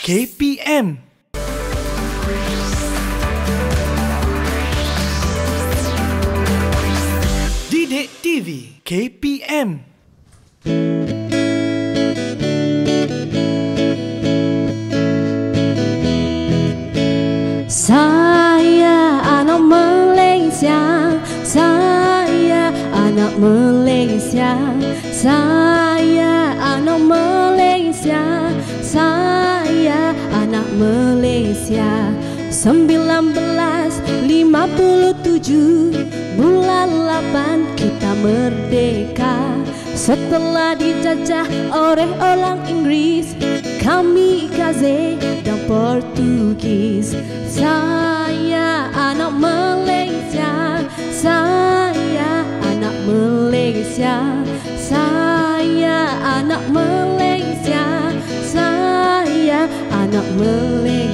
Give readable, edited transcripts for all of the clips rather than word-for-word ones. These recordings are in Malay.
KPM. Didik TV KPM. Saya anak Malaysia, saya anak Malaysia, saya anak Malaysia, saya anak Malaysia. 1957 bulan 8 kita merdeka. Setelah dijajah oleh orang Inggris, kami Gaze dan Portugis. Saya anak Malaysia, saya anak Malaysia, saya anak Malaysia, saya anak Malaysia.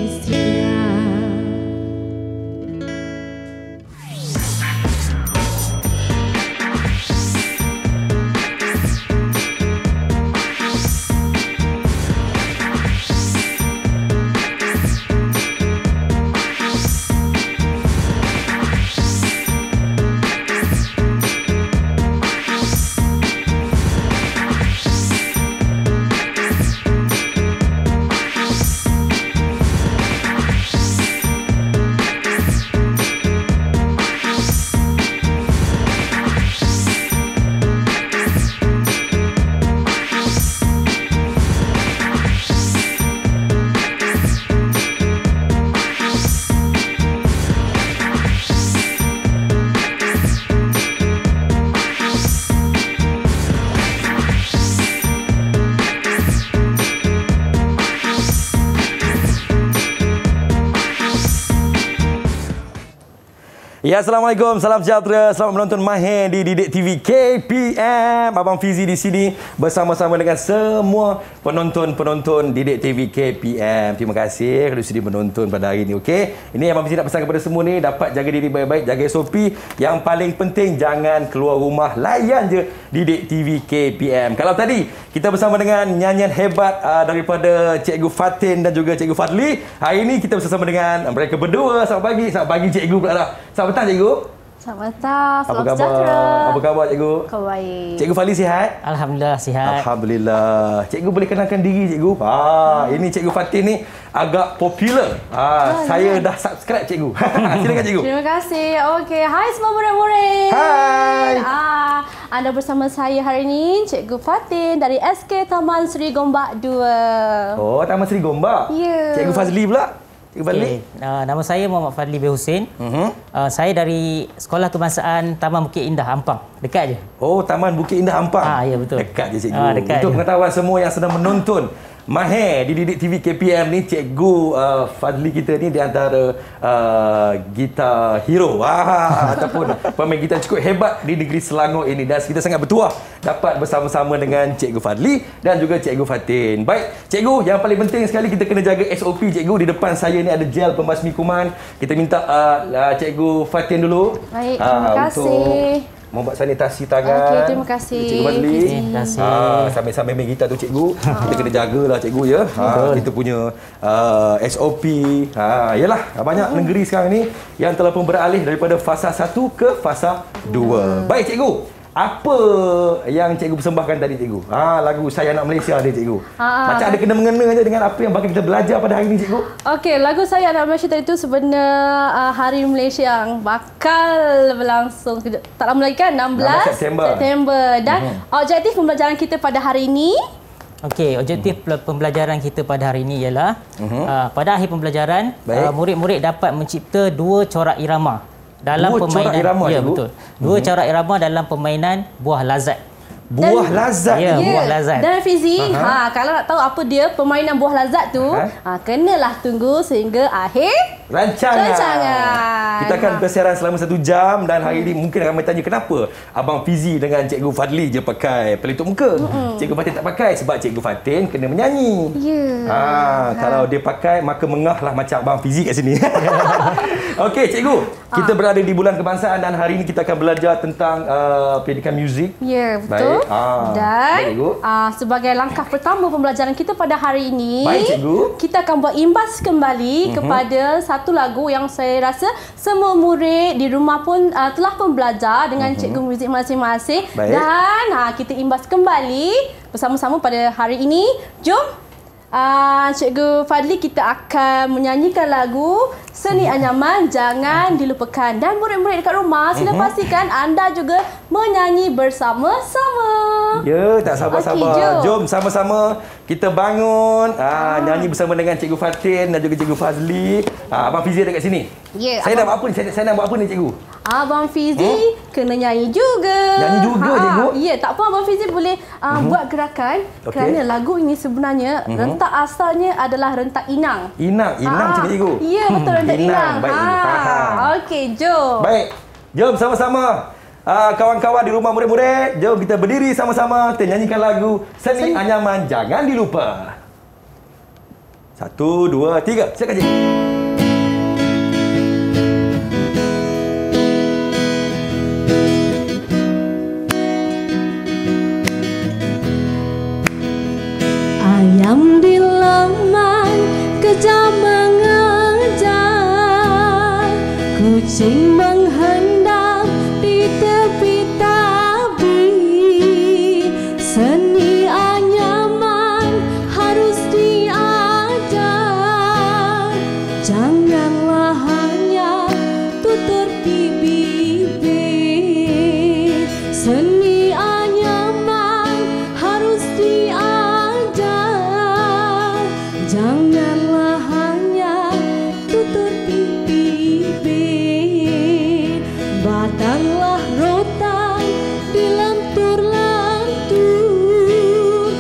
Ya, Assalamualaikum, salam sejahtera, selamat menonton Mahir di Didik TV KPM. Abang Fizi di sini bersama-sama dengan semua penonton-penonton Didik TV KPM. Terima kasih kerana sudi menonton pada hari ini, okey? Ini Abang Fizi nak pesan kepada semua ni, dapat jaga diri baik-baik, jaga SOP. Yang paling penting, jangan keluar rumah, layan je Didik TV KPM. Kalau tadi, kita bersama dengan nyanyian hebat daripada Cikgu Fatin dan juga Cikgu Fadli. Hari ini kita bersama dengan mereka berdua. Selamat pagi Cikgu pula dah. Selamat petang Cikgu. Selamat petang. Apa khabar? Apa khabar Cikgu? Kau baik. Cikgu Fadli sihat? Alhamdulillah sihat. Alhamdulillah. Cikgu boleh kenalkan diri Cikgu. Ini Cikgu Fatin ni agak popular. Saya dah subscribe Cikgu. Silakan Cikgu. Terima kasih. Okey, hai semua murid-murid. Hai. Anda bersama saya hari ini, Cikgu Fatin dari SK Taman Seri Gombak 2. Oh, Taman Seri Gombak. Ya. Cikgu Fadli pula. Okay. Nama saya Muhammad Fadli B. Hussein. Saya dari Sekolah Kebangsaan Taman Bukit Indah, Ampang. Dekat je. Oh, Taman Bukit Indah, Ampang. Ya, betul. Dekat je Cikgu. Untuk pengetahuan semua yang sedang menonton Mahir di Didik TV KPM ni, Cikgu Fadli kita ni di antara gitar hero ataupun pemain gitar cukup hebat di negeri Selangor ini. Dan kita sangat bertuah dapat bersama-sama dengan Cikgu Fadli dan juga Cikgu Fatin. Baik, Cikgu, yang paling penting sekali kita kena jaga SOP Cikgu. Di depan saya ni ada gel pembasmi kuman. Kita minta Cikgu Fatin dulu. Baik, terima kasih. Membuat sanitasi tangan. Okey, terima kasih. Cikgu Fadli. Terima kasih. Sambil-sambil main gitar tu Cikgu, kita kena jagalah Cikgu ya. Kita punya SOP. Yalah, banyak negeri sekarang ni yang telah pun beralih daripada fasa 1 ke fasa 2. Baik Cikgu, apa yang Cikgu persembahkan tadi Cikgu? Lagu Saya Anak Malaysia ni Cikgu. Macam ada kena-mengena je dengan apa yang bakal kita belajar pada hari ni Cikgu. Okey, lagu Saya Anak Malaysia tadi tu sebenarnya Hari Malaysia yang bakal berlangsung tak lama lagi kan, 16 September. Dan objektif pembelajaran kita pada hari ini. Okey, objektif pembelajaran kita pada hari ini ialah pada akhir pembelajaran murid-murid dapat mencipta 2 corak irama dalam dua corak irama dalam permainan buah lazat. Buah lazat. Ya, buah lazat. Dan Fizi, kalau nak tahu apa dia permainan buah lazat tu, kenalah tunggu sehingga akhir rancangan. Kita akan bersiaran selama 1 jam dan hari ini mungkin ramai tanya kenapa Abang Fizi dengan Cikgu Fadli je pakai pelitup muka. Cikgu Fatin tak pakai sebab Cikgu Fatin kena menyanyi. Kalau dia pakai maka mengahlah macam Abang Fizi kat sini. Okey, Cikgu, kita berada di Bulan Kebangsaan dan hari ini kita akan belajar tentang pendidikan muzik. Ya, betul. Baik. Dan sebagai langkah pertama pembelajaran kita pada hari ini, kita akan buat imbas kembali kepada satu lagu yang saya rasa semua murid di rumah pun telah pun belajar dengan cikgu muzik masing-masing. Dan kita imbas kembali bersama-sama pada hari ini. Jom! Cikgu Fadli, kita akan menyanyikan lagu Seni Anyaman Jangan Dilupakan. Dan murid-murid dekat rumah, sila pastikan anda juga menyanyi bersama-sama. Ya, tak sabar-sabar. Jom sama-sama kita bangun, nyanyi bersama dengan Cikgu Fatin dan juga Cikgu Fadli. Abang Fizi ada kat sini. Ya, saya nak buat apa ni? Saya nak buat apa ni, Cikgu? Abang Fizi kena nyanyi juga. Nyanyi juga, Cikgu? Ya, tak apa. Abang Fizi boleh buat gerakan kerana lagu ini sebenarnya rentak asalnya adalah rentak inang. Inang, Cikgu? Ya, betul, rentak inang. Baik, okey, jom. Baik, jom sama-sama. Kawan-kawan di rumah murid-murid, jom kita berdiri sama-sama. Kita nyanyikan lagu Seni Anyaman Jangan Dilupa. 1, 2, 3. Silakan, Cikgu. Yang di laman kejam mengejar, kucing menghendam di tepi tabi. Seni anyaman harus diajar, janganlah hanya tutur di bibir. Seni anyaman harus diajar, janganlah hanya tutur di bibir. Batanglah rotan dilentur-lentur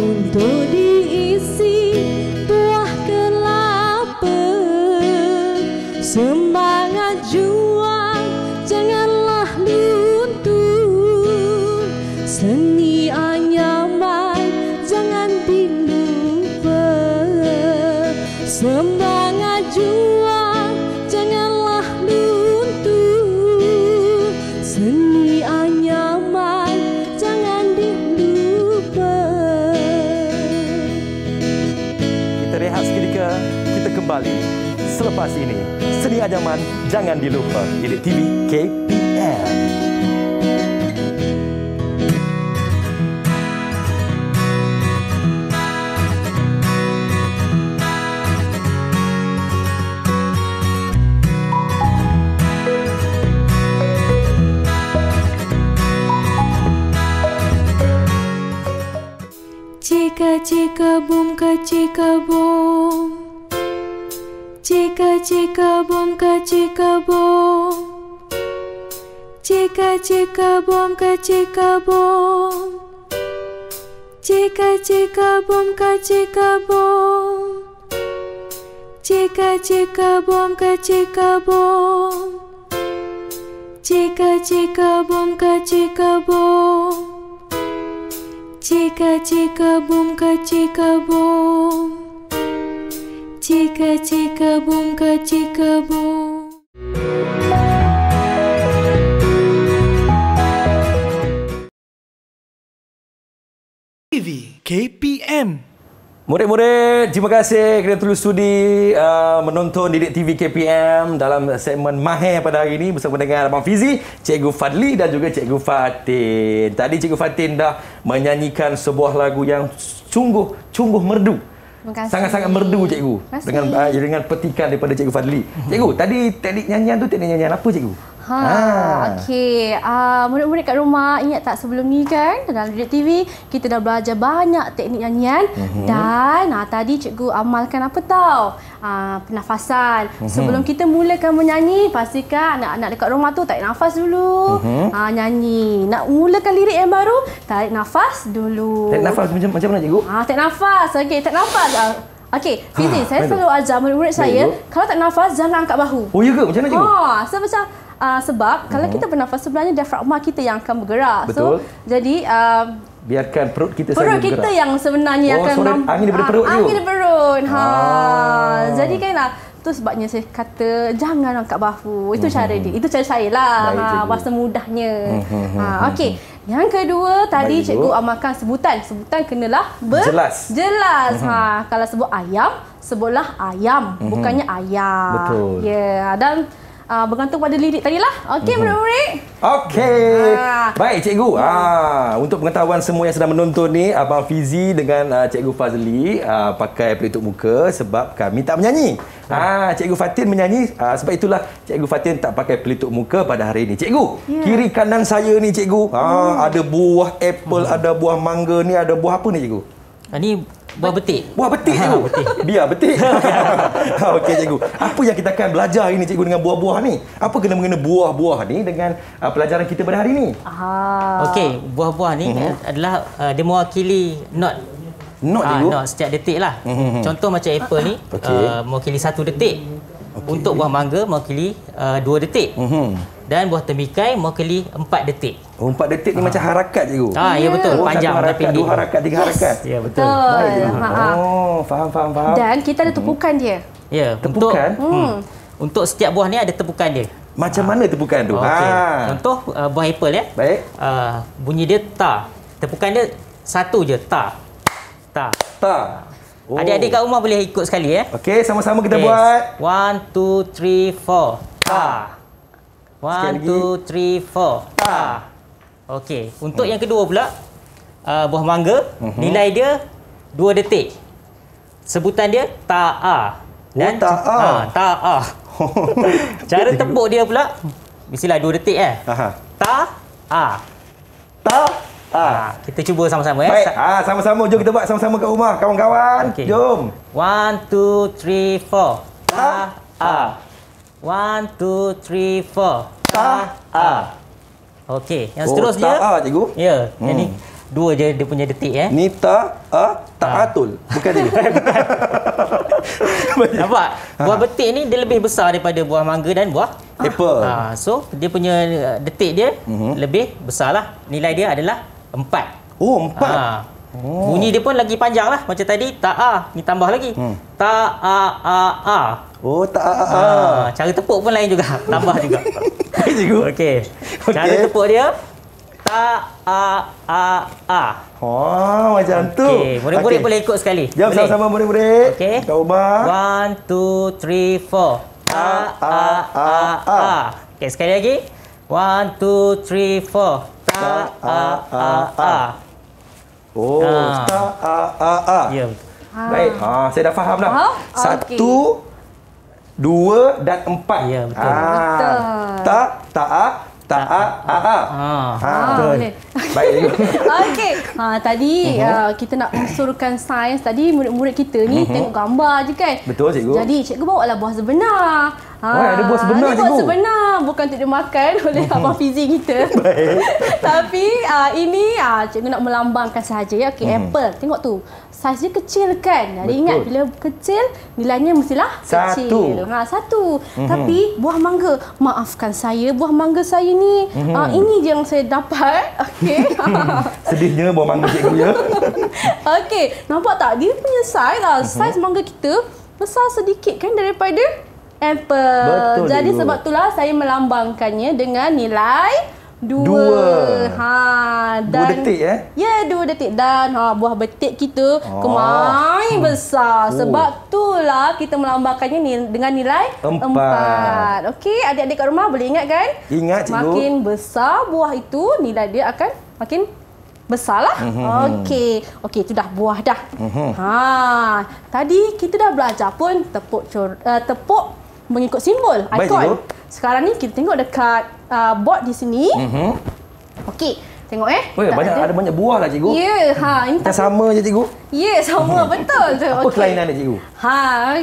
untuk diisi buah kelapa. Semangat juang janganlah luntur. Seni anyaman jangan dilupa. Semangat juang janganlah luntur. Seni anyaman jangan dilupa. Kita rehat seketika, kita kembali selepas ini. Seni anyaman jangan dilupa. Ini TV KPM. Cika-cika bom, cika-cika bom, cika bom, cika-cika bom, cika bom. TV KPM. Murid-murid, terima kasih kerana terus sudi menonton Didik TV KPM dalam segmen Mahir pada hari ini bersama dengan Abang Fizi, Cikgu Fadli dan juga Cikgu Fatin. Tadi Cikgu Fatin dah menyanyikan sebuah lagu yang sungguh merdu. Sangat-sangat merdu, Cikgu. Dengan petikan daripada Cikgu Fadli. Cikgu, tadi teknik nyanyian tu teknik nyanyian apa, Cikgu? Okey, murid-murid kat rumah ingat tak sebelum ni kan dalam Didik TV kita dah belajar banyak teknik nyanyian dan tadi cikgu amalkan apa tahu? Pernafasan. Sebelum kita mulakan menyanyi, pastikan anak-anak dekat rumah tu tarik nafas dulu. Nyanyi. Nak mulakan lirik yang baru, tarik nafas dulu. Tarik nafas macam mana, cikgu? Tarik nafas. Okey, tarik nafas. Okey, Fizi, saya selalu ajar murid-murid saya kalau tak nafas jangan angkat bahu. Oh, ya ke? Macam mana, cikgu? Sebab kalau kita bernafas sebenarnya diafragma kita yang akan bergerak. Betul. Jadi biarkan perut kita saja bergerak. Perut kita yang sebenarnya akan angin daripada perut. Angin daripada perut. Jadi kan itu sebabnya saya kata jangan angkat bahu. Itu cara dia. Itu cara saya lah. Bahasa mudahnya. Okey. Yang kedua, tadi bagi cikgu amalkan sebutan. Sebutan kenalah jelas. Jelas. Ha, kalau sebut ayam, sebutlah ayam, bukannya ayam. Betul. Ya, dan bergantung pada lirik tadilah. Okey, murid-murid. Okey. Baik, cikgu. Untuk pengetahuan semua yang sedang menonton ni, Abang Fizi dengan Cikgu Fazli pakai pelitup muka sebab kami tak menyanyi. Cikgu Fatin menyanyi, sebab itulah Cikgu Fatin tak pakai pelitup muka pada hari ini. Cikgu, kiri kanan saya ni, cikgu. Ada buah apple, ada buah mangga ni, ada buah apa ni, cikgu? Ini buah betik. Buah betik, cikgu. Biar betik. Okey, cikgu. Apa yang kita akan belajar ini, cikgu, dengan buah-buah ni? Apa kena mengena buah-buah ni dengan pelajaran kita pada hari ini? Okey, buah-buah ni adalah dia mewakili not cikgu. Not setiap detik lah. Contoh macam apple ni mewakili 1 detik. Untuk buah mangga mewakili 2 detik. Dan buah tembikai mewakili 4 detik. 4 detik ni macam harakat, cikgu. Ya betul, panjang tapi pendek. 2 harakat, 3 harakat. Ya betul. Faham. Dan kita ada tepukan dia. Ya, tepukan. Untuk setiap buah ni ada tepukan dia. Macam mana tepukan tu? Contoh buah apple ya. Baik. Bunyi dia ta. Tepukan dia satu je, ta. Ta. Ta. Adik-adik kat rumah boleh ikut sekali ya. Okey, sama-sama kita buat. 1 2 3 4. Ta. 1 2 3 4. Ta. Okey, untuk yang kedua pula buah mangga, nilai dia 2 detik. Sebutan dia ta'a. Dan ta'a. Cara tepuk dia pula mestilah 2 detik eh. Ta'a. Ta'a. Kita cuba sama-sama ya. Baik, sama-sama. Jom kita buat sama-sama kat rumah, kawan-kawan. Jom. 1 2 3 4. Ta'a. 1 2 3 4. Ta'a. Okey, yang seterusnya ta'a, cikgu. Ya, yang ni 2 je dia punya detik eh. Ni ta'a, ta'atul. Bukan dia. Nampak? Buah betik ni dia lebih besar daripada buah mangga dan buah apple. So dia punya detik dia lebih besarlah. Nilai dia adalah 4. Oh, 4. Bunyi dia pun lagi panjang lah. Macam tadi, ta'a. Ni tambah lagi. Ta'a-a-a. Oh, ta'a-a-a. Cara tepuk pun lain juga. Tambah juga. Okey. Cara tepuk dia, ta'a-a-a. Oh, macam tu. Okey, murid-murid boleh ikut sekali. Jom sama-sama murid-murid. Okey. Kat rumah. 1 2 3 4. Ta'a-a-a. Okey, sekali lagi. 1 2 3 4. Ta'a-a-a. Oh, ta'a. Ya. Baik. Saya dah faham dah. 1, 2 dan 4. Ya, betul. Ta, ta'a, ta'a, a'a. Betul. Baik. Okey. Tadi kita nak unsurkan sains. Tadi murid-murid kita ni tengok gambar je kan. Betul, cikgu. Jadi, cikgu bawalah buah sebenar. Ada buah sebenar, cikgu. Buah sebenar bukan untuk dimakan oleh Abang Fizi kita. Baik. Tapi ini cikgu nak melambangkan sahaja ya. Okey, apple. Tengok tu. Saiz dia kecil kan. Jadi ingat bila kecil nilainya mestilah kecil. 1. Tapi buah mangga, maafkan saya, buah mangga saya ni ini je yang saya dapat. Okey. Sedihnya buah mangga cikgu ya. Okey, nampak tak dia punya saiz lah. Saiz mangga kita besar sedikit kan daripada apple. Betul, jadi dulu. Sebab itulah saya melambangkannya dengan nilai 2. Dan 2 detik eh? Ya, 2 detik. Dan buah betik kita kemain besar. Sebab itulah kita melambangkannya dengan nilai 4. Okey, adik-adik kat rumah boleh ingat kan? Ingat, cikgu. Makin besar buah itu, nilai dia akan makin besarlah. Okey. Okey, itu dah buah dah. Tadi kita dah belajar pun tepuk mengikut simbol, ikon. Sekarang ni kita tengok dekat board di sini. Okey, tengok eh. Weh, ada banyak buah lah, cikgu. Ya, ini sama je, cikgu. Ya, sama betul. Apa kelainan dia, cikgu?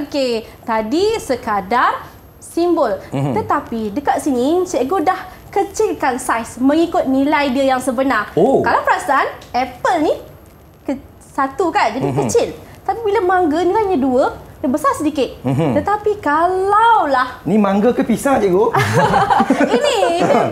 Okey. Tadi sekadar simbol. Tetapi dekat sini cikgu dah kecilkan saiz mengikut nilai dia yang sebenar. Kalau perasan, apple ni 1 kan, jadi kecil. Tapi bila mangga nilainya 2, dia besar sedikit. Tetapi kalaulah... Ni mangga ke pisang, cikgu? Ini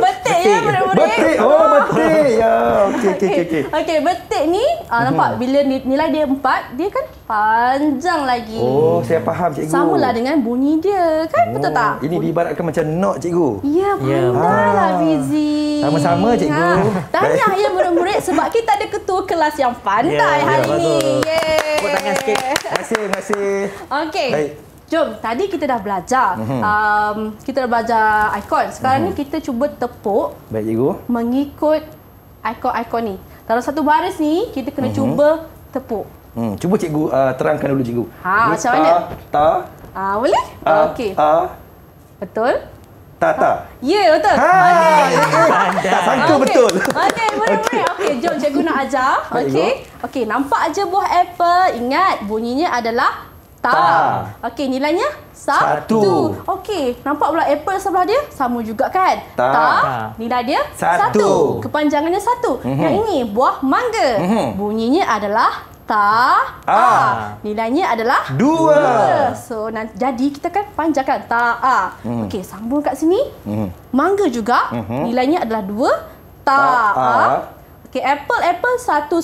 betik ya, murid-murid. Betik, betik. Ya, Okey, betik ni nampak bila nilai dia 4, dia kan panjang lagi. Oh, saya faham cikgu. Samalah dengan bunyi dia kan, betul tak? Ini diibaratkan macam not cikgu. Ya, pandailah Fizi. Sama-sama cikgu. Tahniah ya murid-murid sebab kita ada ketua kelas yang pandai hari ini. Yeay. Tepuk tangan sikit. Terima kasih, terima kasih. Okey. Baik. Jom, tadi kita dah belajar ikon. Sekarang ni kita cuba tepuk. Baik cikgu. Mengikut ikon-ikon ni. Kalau satu baris ni kita kena cuba tepuk. Cuba cikgu terangkan dulu cikgu. Ha, macam mana? Ta. Ah, boleh? Okey. Betul? Tak. Ya, betul. Tak sangka betul. Okey, murid-murid. Okey, jom cikgu nak ajar. Okey. Okey, nampak aja buah apple. Ingat bunyinya adalah ta. Okey, nilainya 1. Okey, nampak pula apple sebelah dia sama juga kan? Ta. Nilai dia 1. Kepanjangannya 1. Yang ini buah mangga. Bunyinya adalah ta. Nilainya adalah 2. So jadi kita kan panjangkan ta. Okey, sambung kat sini. Mangga juga nilainya adalah 2 ta. Okey, apple 1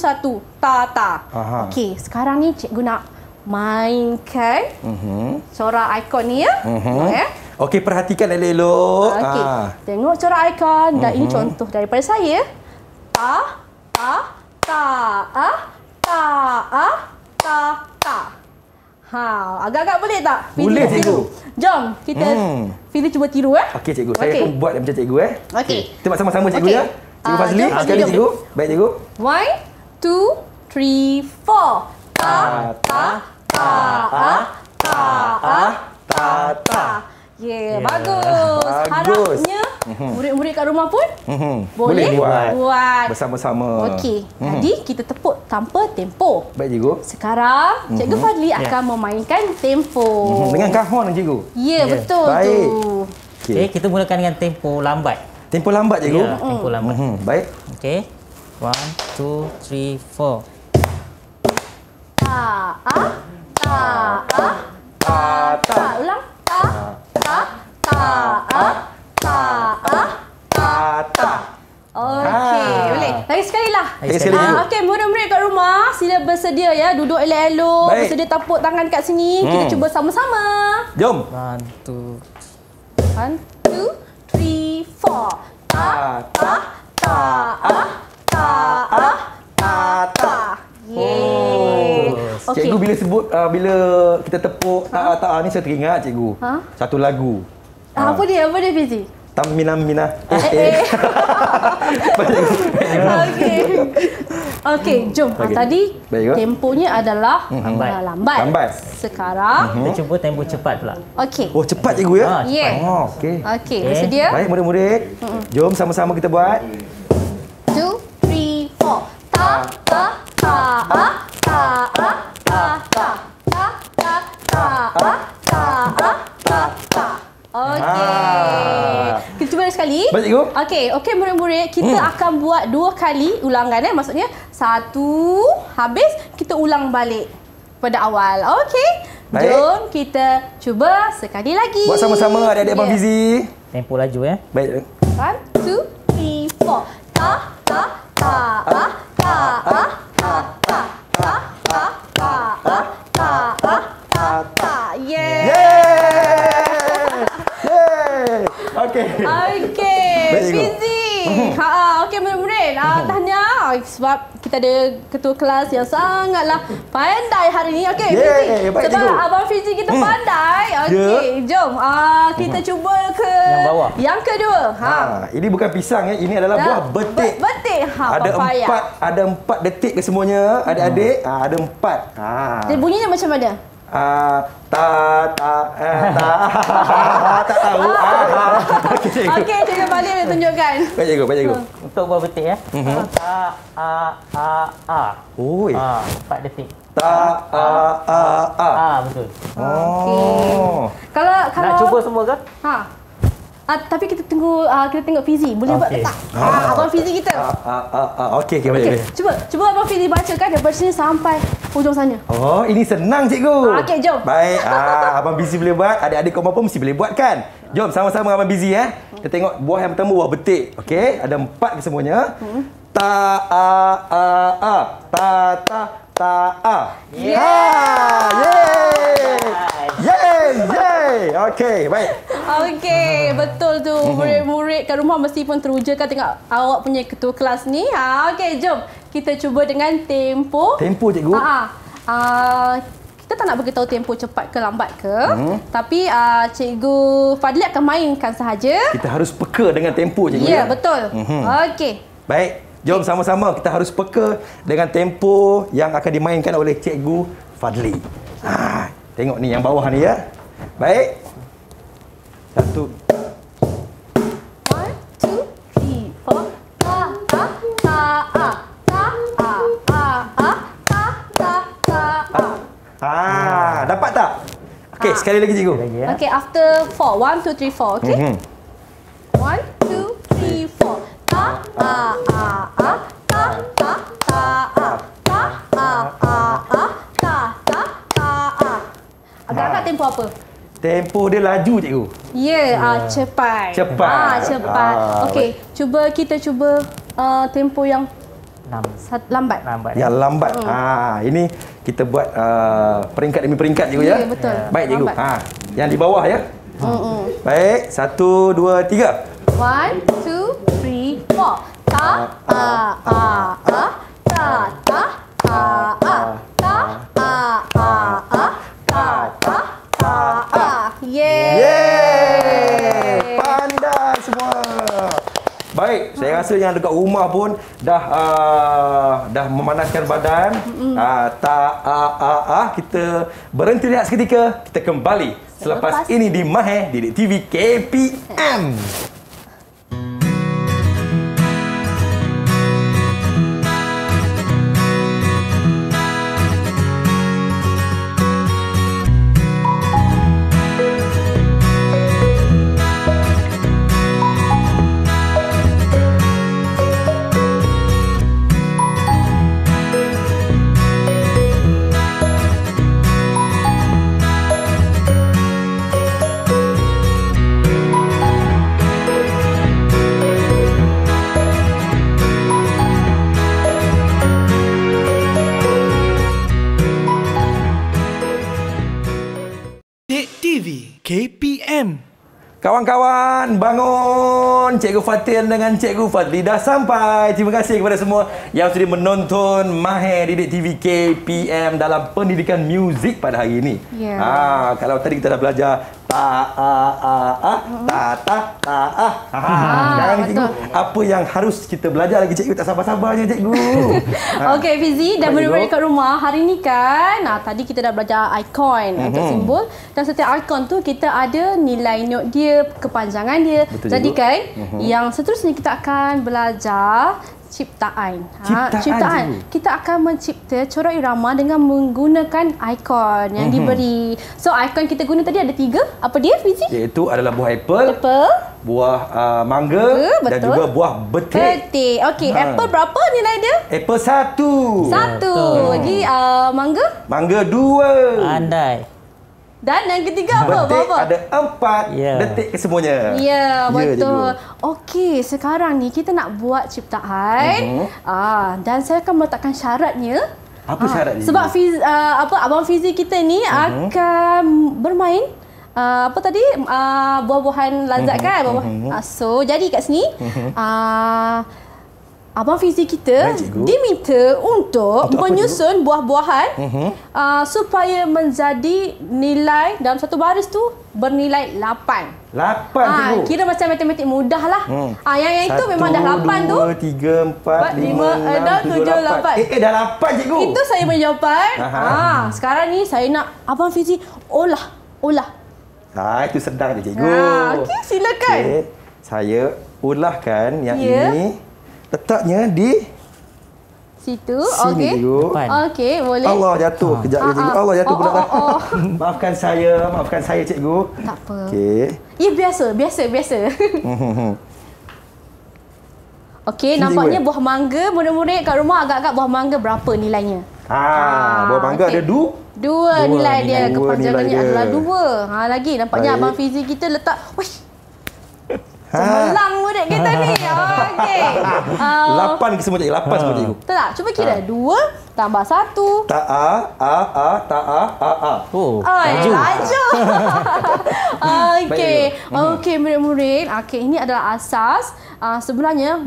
ta. Okey, sekarang ni cikgu nak mainkan corak ikon ni ya. Okey, perhatikan elok-elok. Okey, tengok corak ikon dan ini contoh daripada saya. Ta. Ha, agak-agak boleh tak? Boleh cikgu. Jom kita Fili cuba tiru eh. Okey cikgu, saya pun buat macam cikgu eh. Okey. Kita buat sama-sama cikgu ya. Cikgu Fazli, sekali cikgu. Baik cikgu. 1 2 3 4. Ta. Yeah, bagus. Harapnya murid-murid kat rumah pun boleh buat bersama-sama. Okey, jadi kita tepuk tanpa tempo. Baik cikgu. Sekarang cikgu Fadli akan memainkan tempo. Dengan kahon cikgu. Ya, betul. Baik. Okey, kita mulakan dengan tempo lambat. Tempo lambat cikgu. Ya, tempo lambat. Baik. Okey. 1 2 3 4. Ta. Ulang. Ta. Okey, boleh. Lagi sekali lah. Okey, murid-murid kat rumah sila bersedia ya, duduk elok-elok, bersedia tapuk tangan kat sini. Kita cuba sama-sama. Jom. 1 2 3 4. Ta. Yeay. Cikgu bila sebut bila kita tepuk ta ni saya teringat cikgu. Satu lagu. Apa dia Fizi? Tamminamina. Okey. Okey, jom. Tadi temponya adalah lambat. Sekarang kita cuba tempo cepat pula. Okey. Oh, cepat cikgu ya? Okey. Okey, bersedia? Baik murid-murid. Jom sama-sama kita buat. 2 3 4. Ta. Okey. Kita cuba sekali. Baik cikgu. Okey murid-murid, kita akan buat 2 kali ulangan eh. Maksudnya 1 habis kita ulang balik pada awal. Okey. Jom kita cuba sekali lagi. Buat sama-sama adik-adik Abang Fizi. Tempo laju eh. Baik. 1 2 3 4. Ta. Yeay. Okey. Fizi. Okey murid-murid. Tahniah sebab kita ada ketua kelas yang sangatlah pandai hari ini. Okey Fizi. Sebab Abang Fizi kita pandai. Okey, jom kita cuba ke yang bawah. Yang kedua. Ini bukan pisang ya, ini adalah buah betik. Betik. Ada 4 detik ke semuanya. Adik-adik, ada 4. Jadi bunyinya macam mana? Tak tahu. Okey, cikgu balik dia tunjukkan. Baik cikgu. Untuk buah betik ya. Ta. Oi. 4 detik. Ta. Betul. Oh. Kalau nak cuba semua ke? Tapi kita tengok Fizi boleh buat tak? Abang Fizi kita. Okey boleh. Cuba Abang Fizi bacakan daripada sini sampai hujung sana. Oh, ini senang cikgu. Okey, jom. Baik. Abang Fizi boleh buat, adik-adik kau pun mesti boleh buat kan? Jom sama-sama ramai busy ya. Kita tengok buah yang pertama, buah betik. Okey, ada 4 kesemuanya. Ta a a a, ta ta ta a. Yeah. Yeay. Yeay. Yeay. Okey, baik. Okey, betul tu. Murid-murid kat rumah mesti pun teruja kan tengok awak punya ketua kelas ni. Ha, okey, jom kita cuba dengan tempo. Tempo cikgu. Kita tak nak beritahu tempo cepat ke lambat ke. Tapi Cikgu Fadli akan mainkan sahaja. Kita harus peka dengan tempo cikgu. Ya, betul. Okey. Baik. Jom sama-sama kita harus peka dengan tempo yang akan dimainkan oleh Cikgu Fadli. Ha, tengok ni yang bawah ni ya. Baik. 1 1 2 3 4 ta ta ta a ta a a a ta ta ta a. Ah, dapat tak? Okey, sekali lagi cikgu. Ya. Okey, after 4. 1 2 3 4, okey. 1 2 3 4. Ta a a a ta ta ta a ta a a a ta ta ta a. Agak-agak tempo apa? Tempo dia laju cikgu. Ya, cepat. Cepat. Cepat. Okey, kita cuba tempo yang lambat. Ya, lambat. Ini kita buat peringkat demi peringkat cikgu ya. Betul. Baik cikgu. Yang di bawah ya. Baik, 1 2 3. 1 2 3 4. Ta a a a ta ta a a ta a a a ta ta ta a. Yeay. Pandai semua. Baik, saya rasa yang dekat rumah pun dah dah memanaskan badan. Ta a a a. Kita berhenti lihat seketika, kita kembali selepas ini di Mahir Didik TV KPM. Kawan-kawan, bangun! Cikgu Fatin dengan Cikgu Fadli dah sampai. Terima kasih kepada semua yang sudah menonton Mahir Didik TV KPM dalam pendidikan muzik pada hari ini. Kalau tadi kita dah belajar ta a ta ta ta a. Sekarang ni cikgu, apa yang harus kita belajar lagi cikgu? Tak sabar-sabarnya cikgu. Okey Fizi dan murid-murid kat rumah, hari ni kan tadi kita dah belajar ikon untuk simbol, dan setiap ikon tu kita ada nilai not dia, kepanjangan dia. Betul, jadi cikgu, kan yang seterusnya kita akan belajar ciptaan. Ciptaan. Kita akan mencipta corak irama dengan menggunakan ikon yang diberi. So ikon kita guna tadi ada 3. Apa dia Fizi? Iaitu adalah buah apple, buah mangga, dan juga buah betik. Okey, apple berapa nilai dia? Apple 1. 1. Lagi mangga? Mangga 2. Pandai. Dan yang ketiga apa? Betik ada 4 detik kesemuanya. Ya, betul. Okey, sekarang ni kita nak buat ciptaan. Dan saya akan meletakkan syaratnya. Apa syaratnya? Sebab abang Fizi kita ni akan bermain buah-buahan lazat kan? So, jadi kat sini abang Fizi kita diminta untuk menyusun buah-buahan supaya menjadi nilai dalam satu baris tu bernilai 8. 8 cikgu. Kira macam matematik mudah lah. Yang itu memang dah 8 tu. 1, 2, 3, 4, 5, 6, 7, 8. Dah 8 cikgu. Itu saya punya jawapan. Sekarang ni saya nak abang Fizi olah. Itu sedang je cikgu. Okey, silakan. Okay. Saya ulahkan yang ini. Letaknya di situ. Okey. Okey, boleh. Allah jatuh. Kejap lagi cikgu. Allah jatuh pula. Maafkan saya, cikgu. Tak apa. Okey. Ya, biasa. Okey, nampaknya buah mangga. Murid-murid kat rumah agak-agak buah mangga berapa nilainya? Buah mangga ada 2 nilai dia. Kepanjangannya adalah 2. Lagi nampaknya abang Fizi kita letak. cemerlang murid kita ni. Okey. 8 semua cikgu, 8 semua cikgu. Betul tak? Cuba kira 2 tambah 1. Ta'a, a'a, ta'a, a'a. Oh, laju. Okey. Okey murid-murid, okey ini adalah asas. Sebenarnya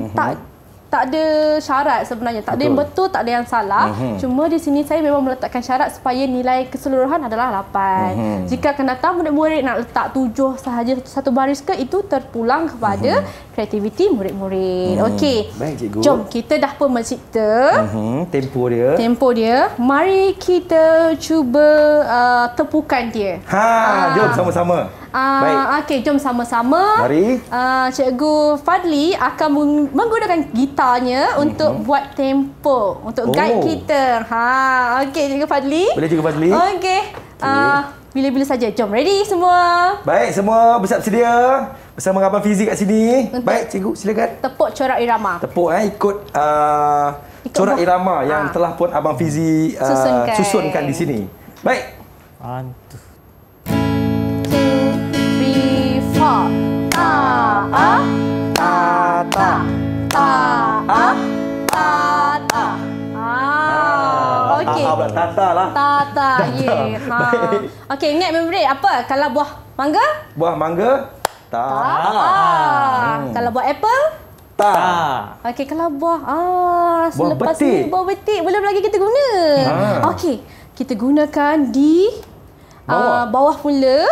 tak ada syarat sebenarnya. Tak ada yang betul, tak ada yang salah. Cuma di sini saya memang meletakkan syarat supaya nilai keseluruhan adalah 8. Jika kendatang murid-murid nak letak 7 sahaja satu baris ke, itu terpulang kepada kreativiti murid-murid. Okey. Baik cikgu. Jom kita dah pun mencipta tempo dia. Mari kita cuba tepukan dia. Jom sama-sama. Okey, jom sama-sama. Mari. Cikgu Fadli akan menggunakan gitarnya untuk buat tempo, untuk guide kita. Okey, Cikgu Fadli. Boleh Cikgu Fadli? Okey. Bila-bila saja. Jom, ready semua. Baik, semua bersedia bersama Abang Fizi kat sini. Untuk baik, cikgu silakan. Tepuk corak irama. Tepuk ikut corak irama yang telah pun Abang Fizi susunkan di sini. Baik. Antu. Okey. Tata. Ye. Okey, ingat memori apa? Kalau buah mangga? Buah mangga. Ta. Kalau buah apple? Ta. Okey, kalau buah selepas ni buah betik belum lagi kita guna. Okey, kita gunakan di bawah pula.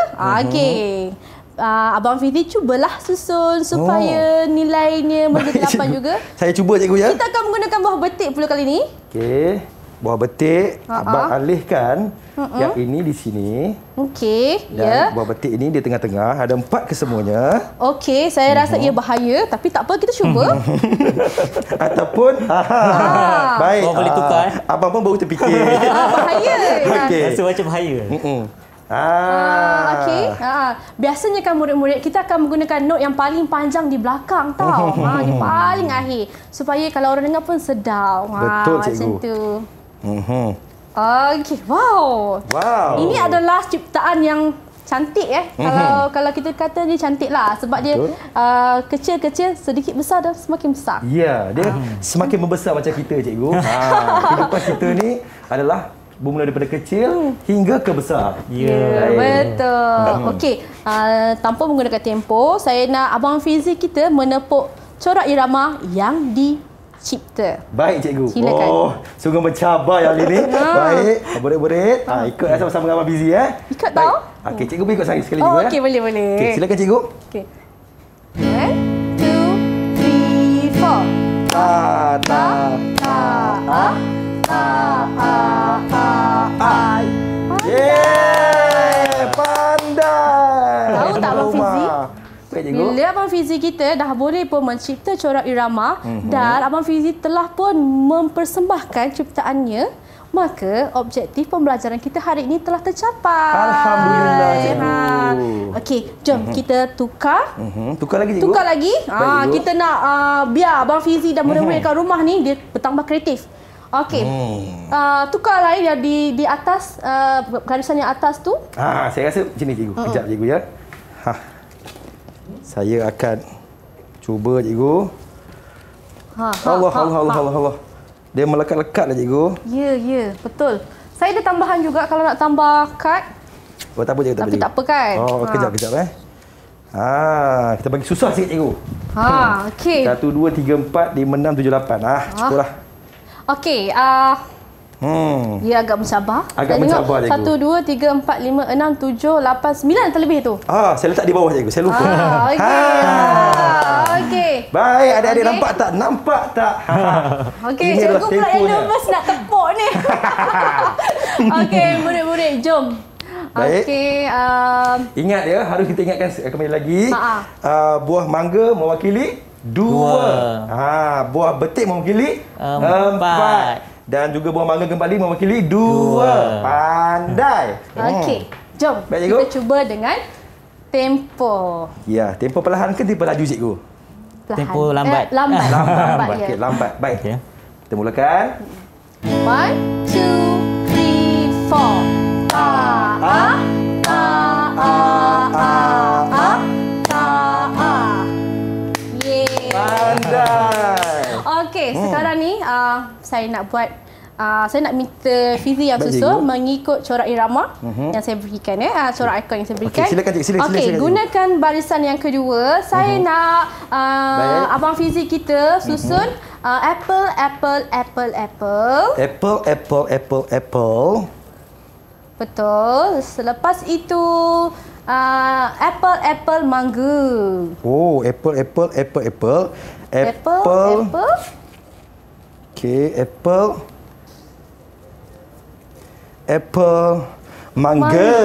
Okey. Abang Fizi cubalah susun supaya nilainya menjadi 8 juga. Saya cuba cikgu ya. Kita akan menggunakan buah betik pula kali ini. Okey. Buah betik abang alihkan yang ini di sini. Okey. Ya. Buah betik ini di tengah-tengah, ada 4 kesemuanya. Okey, saya rasa ia bahaya tapi tak apa, kita cuba. Ataupun baik. Abang boleh tukar. Abang pun baru terfikir. Bahaya. Okey. Rasa macam bahaya. Okey. Biasanya kan murid-murid kita akan menggunakan not yang paling panjang di belakang tau. Di paling akhir supaya kalau orang dengar pun sedar. Betul cikgu. Macam tu. Okey. Wow. Ini adalah ciptaan yang cantik kalau kita kata dia cantik lah sebab dia kecil-kecil sedikit besar dan semakin besar. Ya, dia semakin membesar macam kita cikgu. Kehidupan kita ni adalah bermula daripada kecil hingga ke besar. Betul. Okey, tanpa menggunakan tempo, saya nak Abang Fizi kita menepuk corak irama yang dicipta. Baik cikgu. Silakan. Sungguh mencabar yang ini. Baik, murid-murid, ikut sama-sama dengan Abang Fizi Ikut tau. Okey, cikgu boleh ikut saya sekali juga. Okey, boleh. Okey, silakan cikgu. Okey. 1 2 3 4. Pandai. Tahu tak Abang Fizi? Bila Abang Fizi kita dah boleh pun mencipta corak irama dan Abang Fizi telah pun mempersembahkan ciptaannya, maka objektif pembelajaran kita hari ini telah tercapai. Alhamdulillah cikgu. Okey, jom kita tukar. Tukar lagi cikgu. Tukar lagi. Kita nak biar Abang Fizi dan murid-murid kat rumah ni dia bertambah kreatif. Okey. Tukar lain yang di atas garisan yang atas tu. Saya rasa macam ni cikgu. Kejap cikgu ya. Saya akan cuba cikgu. Allah. Dia melekat-lekat dah cikgu. Ya, betul. Saya ada tambahan juga kalau nak tambah kad. Tak apa cikgu. Tapi tak apa kan. Kejap kita bagi susah sikit cikgu. Okey. 1 2 3 4 5 6 7 8. Cukuplah. Okey, dia agak mencabar. Agak mencabar cikgu. 1 2 3 4 5 6 7 8 9 terlebih tu. Saya letak di bawah cikgu. Saya lupa. Okey. Baik, adik-adik nampak tak? Okey, cikgu pula yang nervous nak tepuk ni. Okey, murid-murid, jom. Okey, ingat ya, harus kita ingatkan kembali lagi. Buah mangga mewakili 2. Buah betik mewakili 4. Dan juga buah mangga kembali mewakili 2. Pandai. Okey. Jom kita cuba dengan tempo. Ya, tempo perlahan ke tempo laju cikgu? Perlahan. Tempo lambat. Lambat. Okey, lambat. Baik. Okay. Kita mulakan. 1 2 3 4. sekarang ni saya nak buat saya nak minta Fizi yang susul mengikut corak irama yang saya berikan corak ikon yang saya berikan. Okay, silakan, silakan, okay, silakan. Gunakan barisan yang kedua. Saya nak abang Fizi kita susun apple, apple, apple, apple. Apple, apple, apple, apple. Betul. Selepas itu apple, apple, mangga. Oh, apple, apple, apple, apple. Apple, apple, apple. Okay, apple. Apple, mangga.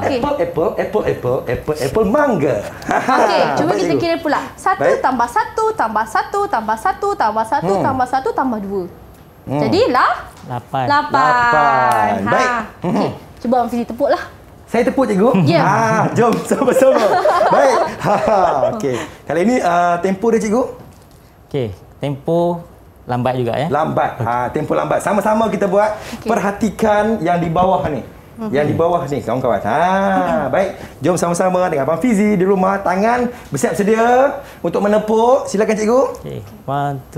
Okey. Apple, apple, apple, apple, apple, apple, mangga. Okey, cuba kita kira pula. 1 + 1 + 1 + 1 + 1 + 1 + 1 + 2. Jadilah 8. Baik. Okey, cuba Abang Fizi tepuklah. Saya tepuk cikgu. Ya. Yeah. Jom sama-sama. Baik. Okey. Kali ini tempo dia cikgu. Okey, tempo lambat juga ya. Lambat. Tempo lambat. Sama-sama kita buat. Okay. Perhatikan yang di bawah ni. Yang di bawah ni kawan-kawan. Baik. Jom sama-sama dengan Abang Fizi di rumah, tangan bersiap sedia untuk menepuk. Silakan cikgu. Okey. 1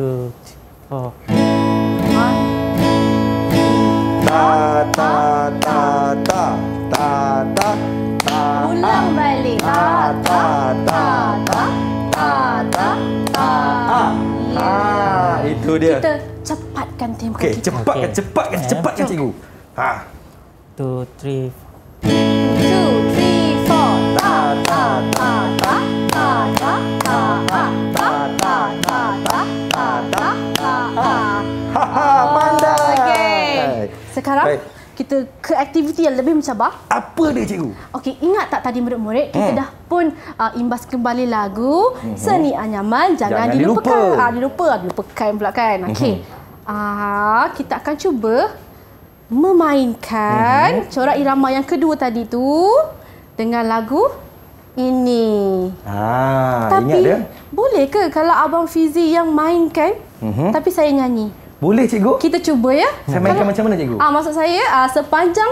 2 3 4. Ta ta ta ta ta ta. Ulang balik. Ta ta ta ta ta ta ta. Itu dia. Kita cepatkan tempo. Okey, cepatkan, cepatkan, cepatkan cikgu. 2 3 4 ta ta ta ta ta ta ta ta ta ta ta ta ta. Ha, pandai. Okey. Sekarang kita ke aktiviti yang lebih mencabar. Apa dia cikgu? Okey, ingat tak tadi murid-murid kita dah pun imbas kembali lagu Seni Anyaman jangan dilupakan. Dilupakan pula kan. Okey. Kita akan cuba memainkan corak irama yang kedua tadi tu dengan lagu ini. Tapi ingat dia? Boleh ke kalau Abang Fizi yang mainkan tapi saya nyanyi? Boleh cikgu? Kita cuba ya. Saya mainkan macam mana cikgu? Maksud saya sepanjang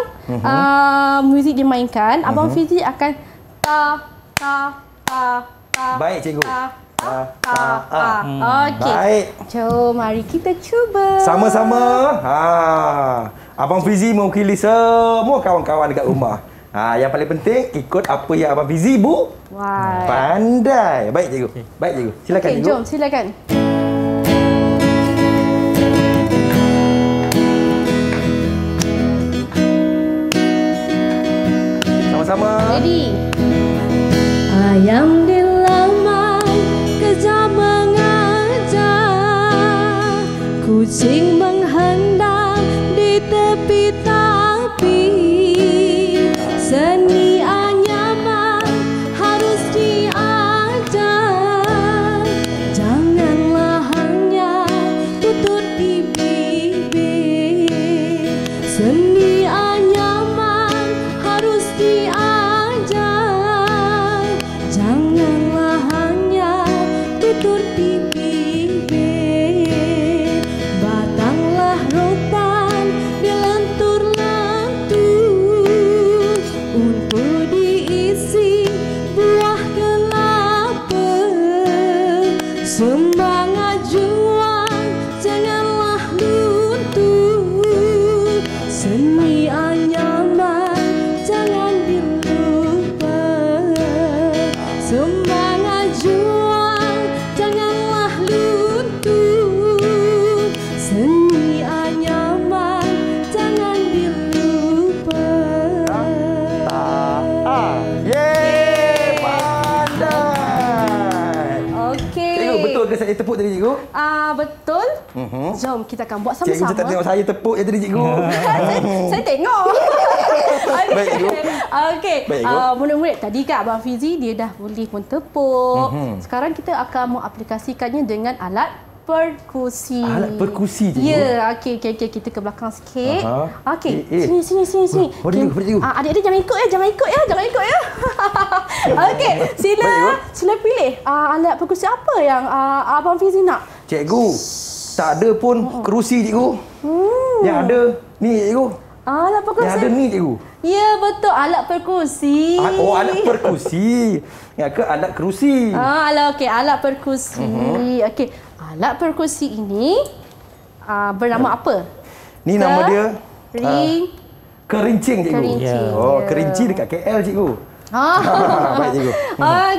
muzik dimainkan, Abang Fizi akan ta ta ta ta. Baik cikgu. Okey. Baik. Jom mari kita cuba. Sama-sama. Abang Fizi mewakili semua kawan-kawan dekat rumah. Yang paling penting ikut apa yang Abang Fizi pandai. Baik cikgu. Baik cikgu. Silakan cikgu. Jom silakan. Ready. Ayam di lamang kerja mengajar, kucing menghendang di tepi tapi seni anyaman harus diajar. Janganlah hanya tutut di bibir, seni anyaman harus diajar. Saya tepuk tadi cikgu? Betul. Jom kita akan buat sama-sama. Cikgu tak tengok saya tepuk tadi cikgu. Saya tengok. Baik cikgu. Okey. Murid-murid tadi kan Abang Fizi dia dah boleh pun tepuk. Sekarang kita akan mengaplikasikannya dengan alat perkusi. Alat perkusi cikgu. Ya, okey kita ke belakang sikit. Okey. Sini. Adik-adik jangan ikut ya. Okey, sila pilih alat perkusi apa yang Abang Fizi nak. Cikgu, tak ada pun kerusi cikgu. Yang ada ni cikgu. Alat perkusi. Yang ada ni cikgu. Ya, betul, alat perkusi. Alat perkusi. Yang ke alat kerusi. Alat perkusi. Okey, Alat perkusi ini bernama apa? Ni nama dia kerincing, cikgu. Kerincing. Yeah. Oh, kerinci dekat KL, cikgu. Baik, cikgu.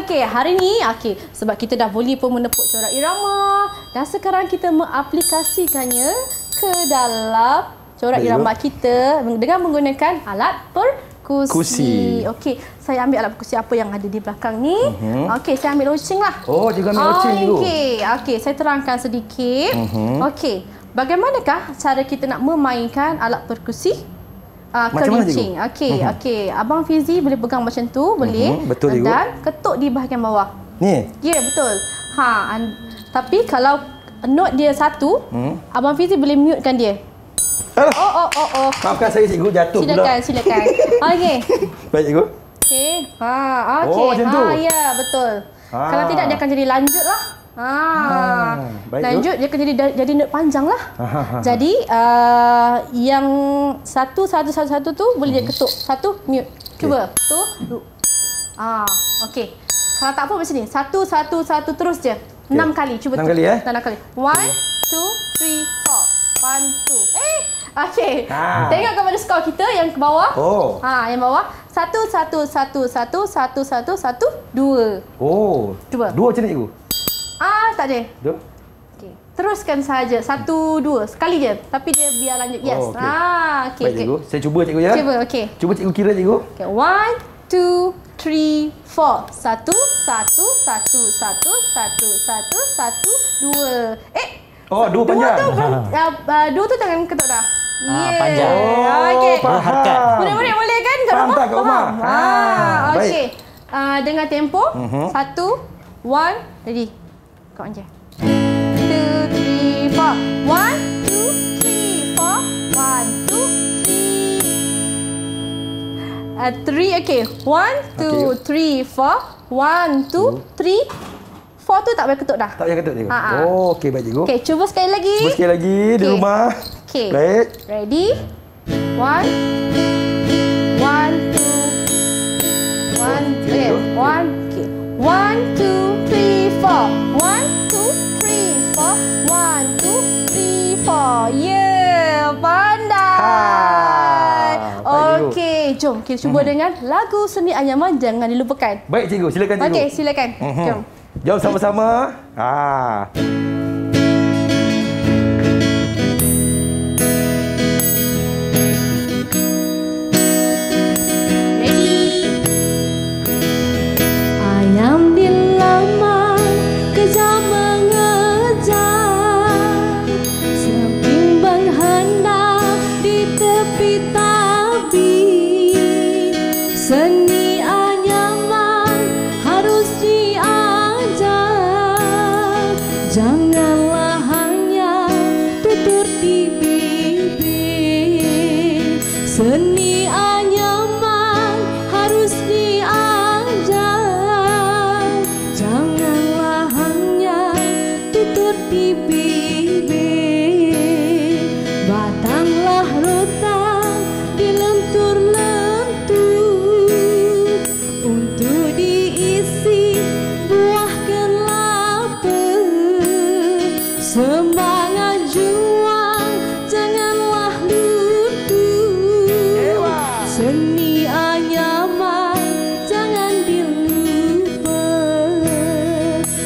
Okey, hari ni okey, sebab kita dah boleh pun menepuk corak irama dan sekarang kita mengaplikasikannya ke dalam corak irama kita dengan menggunakan alat perkusi. Okey, saya ambil alat perkusi apa yang ada di belakang ni. Okey, saya ambil loceng lah. Oh, juga ambil loceng tu. Okey, okey, saya terangkan sedikit. Okey, bagaimanakah cara kita nak memainkan alat perkusi? Kerincing. Okey, okey. Abang Fizi boleh pegang macam tu, boleh. Betul juga. Dan ketuk di bahagian bawah. Ni. Ya, betul. Ha, tapi kalau note dia satu, Abang Fizi boleh mutekan dia. Oh. Maafkan saya, cikgu, jatuh pula. Silakan. Okey. Baik, cikgu. Okey. Ha, okey. Oh, macam tu. Ya, betul. Kalau tidak dia akan jadi lanjutlah. Lanjut dia akan jadi note panjang lah. Jadi yang satu tu boleh dia ketuk. Satu mute. Cuba. Tu. Okey. Kalau tak apa macam ni. Satu terus je. Okay. 6 kali. Cuba 6 kali, eh? 6 kali. 1, 2, 3, 4. 1, 2. Okey. Tengok kepada skor kita yang ke bawah. Yang bawah 1, 1, 1, 1, 1, 1, 2. Oh. Cuba. 2 macam ni, cikgu. Tak ada. Okey. Teruskan saja. 1, 2. Sekali je. Tapi dia biar lanjut. Yes. Okey. Okey. Baik, cikgu. Saya cuba, cikgu, ya. Cuba, okey. Cuba cikgu kira, cikgu. Okey. 1, 2, 3, 4. 1, 1, 1, 1, 1, 1, 1, 2. Oh, 2 panjang. 2 tu jangan ketuk dah. Panjang. Okey. Harkat. Murid-murid boleh kan? Faham tak kat rumah? Okey. Dengan tempo. 1, 1. Ready. Kau je. 2, 3, 4. 1, 2, 3, 4. 1, 2, 3. 3, okey. 1, 2, 3, 4. 1, 2, 3, 4 tu tak payah ketuk dah. Tak payah ketuk dia. Okey, baik, cikgu. Okey, cuba sekali lagi. Cuba sekali lagi di rumah. Okey. Baik. Ready? 1, 2, 3, 4. Yeah, pandai. Okey, jom kita cuba dengan lagu seni anyaman jangan dilupakan. Baik, cikgu, silakan, cikgu. Okey, silakan. Jom. Jom sama-sama. Ready. Ayam dilama kejar mengejar, sebimbang hendak di tepi tabi. Seni janganlah hanya tutur di bibir. Seni anyaman harus diajar. Janganlah hanya tutur di bibir. Batanglah rotan dilentur-lentur untuk diisi buah kelapa. Semangat juang, janganlah luntur. Seni anyaman, jangan dilupa.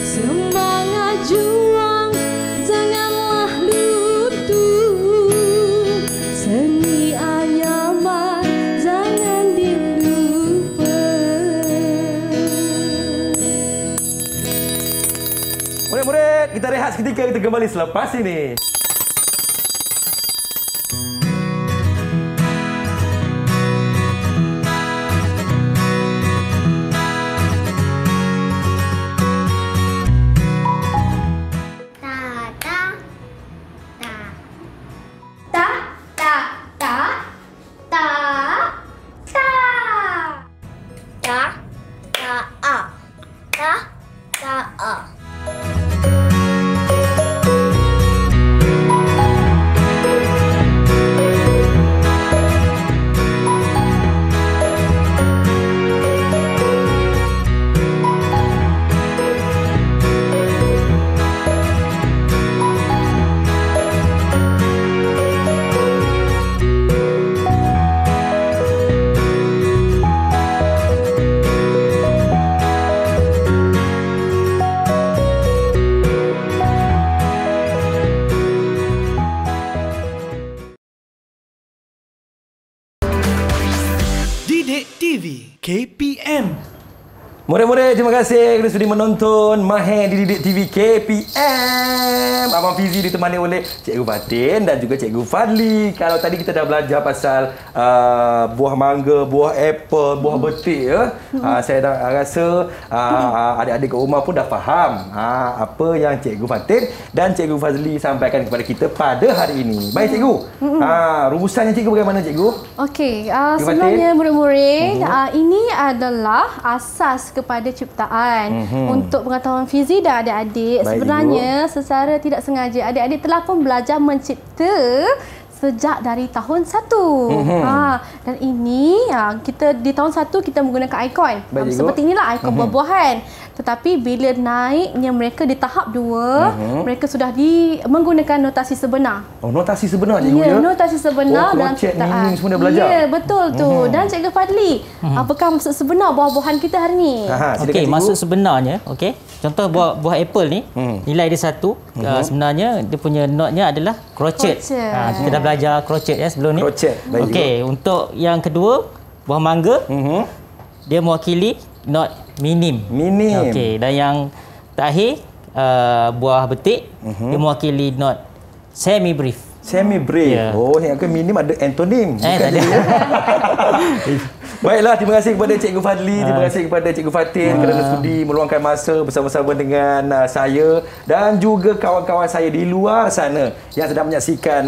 Semangat juang, janganlah luntur. Seni anyaman, jangan dilupa. Murid-murid, kita rehat seketika, kita kembali selepas ini. Update TV KPM. Mure-mure, terima kasih kerana sudah menonton Mahir di Didik TV KPM. Abang Fizi ditemani oleh Cikgu Fatin dan juga Cikgu Fadli. Kalau tadi kita dah belajar pasal buah mangga, buah apple, buah betik ya. Saya dah rasa adik-adik kat rumah pun dah faham apa yang Cikgu Fatin dan Cikgu Fadli sampaikan kepada kita pada hari ini. Baik Cikgu, rumusannya Cikgu bagaimana Cikgu? Okey, sebenarnya mure-mure, ini adalah asas kepada ciptaan. Untuk pengetahuan Fizi dan adik-adik, sebenarnya secara tidak sengaja adik-adik telah pun belajar mencipta sejak dari tahun 1. Dan ini kita di tahun 1 kita menggunakan ikon. Seperti inilah ikon buah-buahan. Tetapi bila naiknya mereka di tahap 2, mereka sudah menggunakan notasi sebenar. Oh, notasi sebenar cikgu ya? Notasi sebenar dalam ciptaan. Semua dah belajar. Ya, betul tu. Dan Cikgu Fadli, apakah maksud sebenar buah-buahan kita hari ni? Okey, maksud sebenarnya, okey. Contoh buah apple ni, nilai dia 1. Sebenarnya dia punya notnya adalah crochet. Kita dah belajar crochet ya sebelum ni. Okey, untuk yang kedua, buah mangga. Dia mewakili not minim. Okey, dan yang terakhir buah betik dia mewakili not semi brief. Oh, ni akan minim ada antonim. Ada. Baiklah, terima kasih kepada Cikgu Fadli, terima kasih kepada Cikgu Fatin kerana sudi meluangkan masa bersama-sama dengan saya dan juga kawan-kawan saya di luar sana yang sedang menyaksikan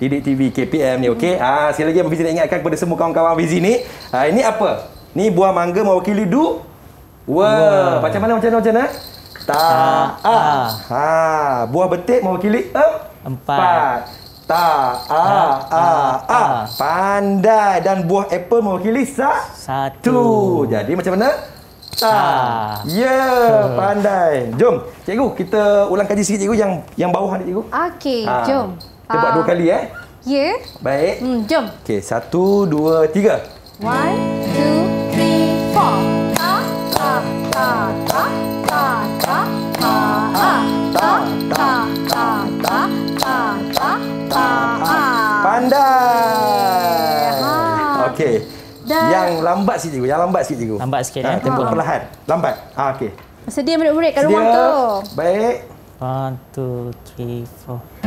Didik TV KPM ni. Okey. Sekali lagi Abang Fizi nak ingatkan kepada semua kawan-kawan Fizi ni, ini apa? Ni buah mangga mewakili dua. Macam mana? Ta-a. Buah betik mewakili empat. Ta-a-a-a. Pandai. Dan buah apple mewakili satu. Jadi macam mana? Ta. Pandai. Jom, cikgu, kita ulang kaji sikit cikgu yang bawah ni cikgu. Okey, jom. Kita buat 2 kali ya. Baik. Jom. Okey, 1 2 3. 1 2 3 4. Ta ta ta ta ta ta ta ta ta ta ta ta ta. Pandai. Okey. Yang lambat sikit cikgu. Lambat sikit ya. Tempoh perlahan. Lambat. Okey. Sedia murid-murid kat rumah tu. Baik. 1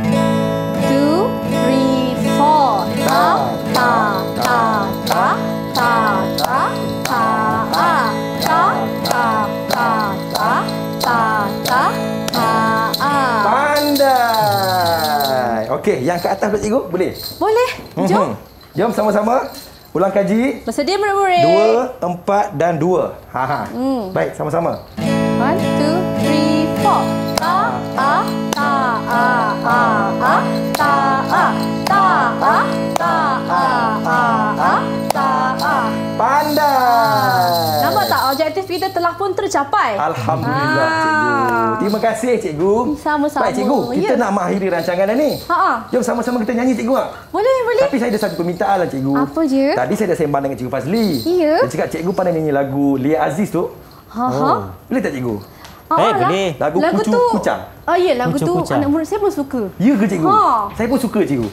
2 3 4. 2 3 4. Ta ta ta ta ta ta ta ta ta ta ta ta ta ta ta. Pandai. Okey, yang ke atas cikgu boleh? Boleh. Jom. Jom sama-sama ulang kaji. Bersedia murid-murid? 2 4 dan 2. Baik, sama-sama. 1 2 3 4. Ta ta ta a a a ta a ta a ta a a ta a. Pandai. Nampak tak objektif kita telah pun tercapai? Alhamdulillah cikgu. Terima kasih cikgu. Sama-sama. Baik cikgu, kita nak mengakhiri rancangan ni. Jom sama-sama kita nyanyi cikgu. Boleh. Tapi saya ada satu permintaan lah cikgu. Apa je? Tadi saya dah sembang dengan cikgu Fazli. Ya. Dia cakap cikgu pandai nyanyi lagu Lia Aziz tu. Boleh tak cikgu? Boleh. Lagu tu Kucang. Lagu tu anak murid saya pun suka. Ya ke cikgu? Saya pun suka cikgu.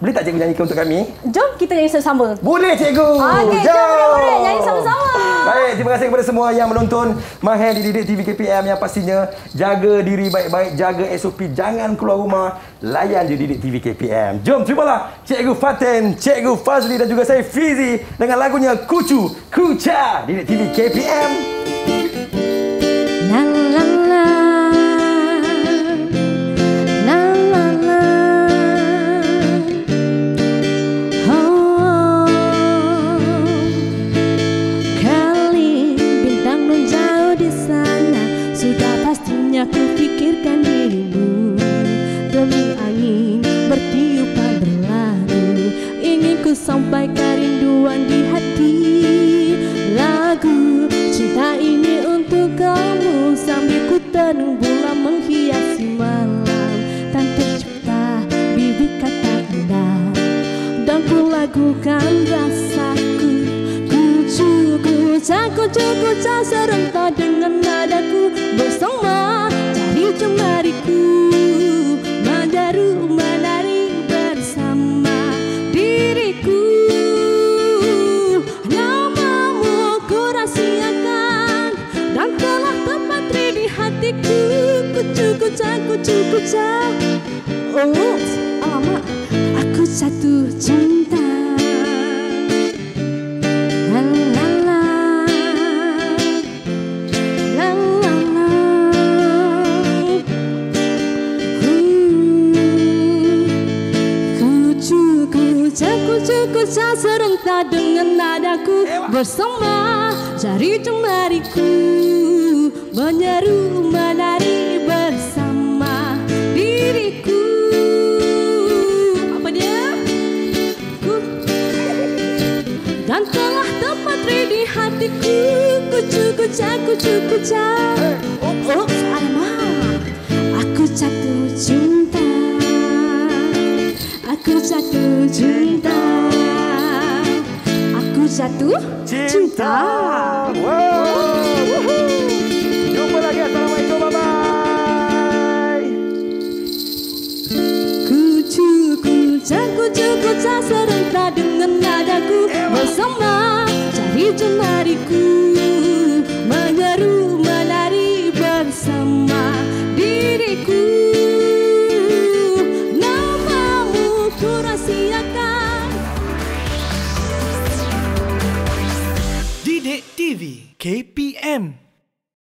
Boleh tak cikgu nyanyikan untuk kami? Jom kita nyanyi sama-sama. Boleh cikgu. Okey, jom murid nyanyi sama-sama. Baik, terima kasih kepada semua yang menonton Mahir di Didik TV KPM yang pastinya jaga diri baik-baik, jaga SOP, jangan keluar rumah, layan je Didik TV KPM. Jom terimalah Cikgu Fatin, Cikgu Fazli dan juga saya Fizi dengan lagunya Kucu Kuca Didik TV KPM. Sampai kerinduan di hati, lagu cinta saja. Oh, alamak, aku satu cinta. Kucak serentak dengan nadaku, bersama jari jemariku menyeru menari bersama diriku. Apa dia? Dan telah tempat di hatiku. Kucak kucak kucak kucak. Oh, alamak, aku jatuh cinta. Aku jatuh cinta. Satu cinta. Wow. Jumpa lagi, assalamualaikum, bye bye. Kucak serentak dengan nadaku, bersama jari jemariku menyeru menari bersama diriku. Namamu ku rahasiakan. KPM